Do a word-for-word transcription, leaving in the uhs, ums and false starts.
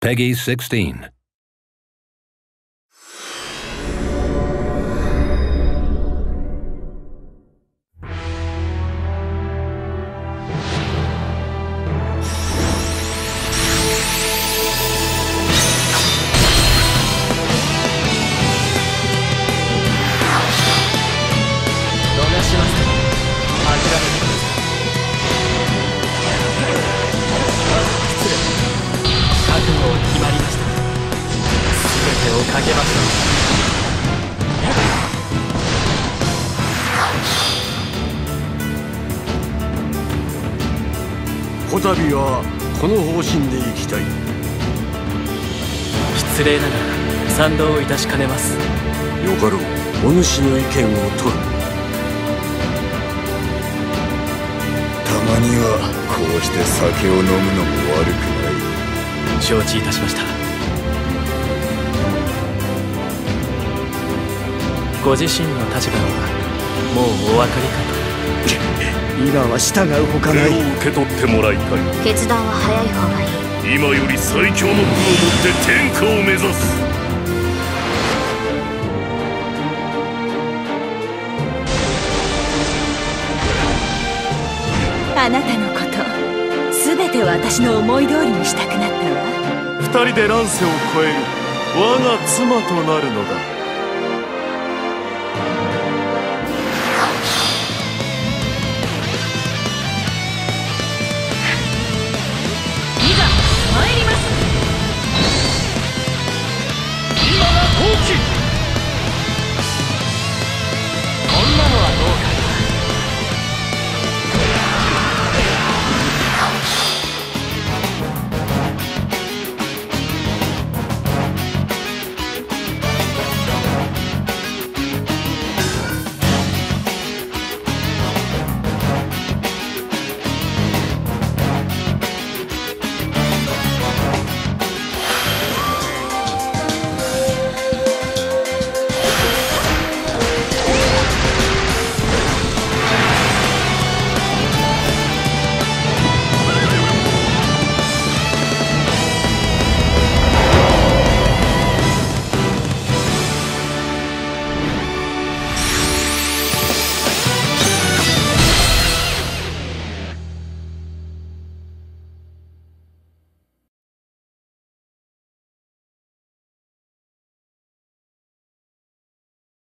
PEGI sixteen. I give up.こたびはこの方針で行きたい。失礼ながら賛同いたしかねます。よかろう。お主の意見を取る。たまにはこうして酒を飲むのも悪くない。承知いたしました。ご自身の立場はもうお分かりかと。今は従うほかない。手を受け取ってもらいたい。決断は早い方がいい。今より最強の武をもって天下を目指す。あなたのことすべて私の思い通りにしたくなったわ。二人で乱世を越える我が妻となるのだ。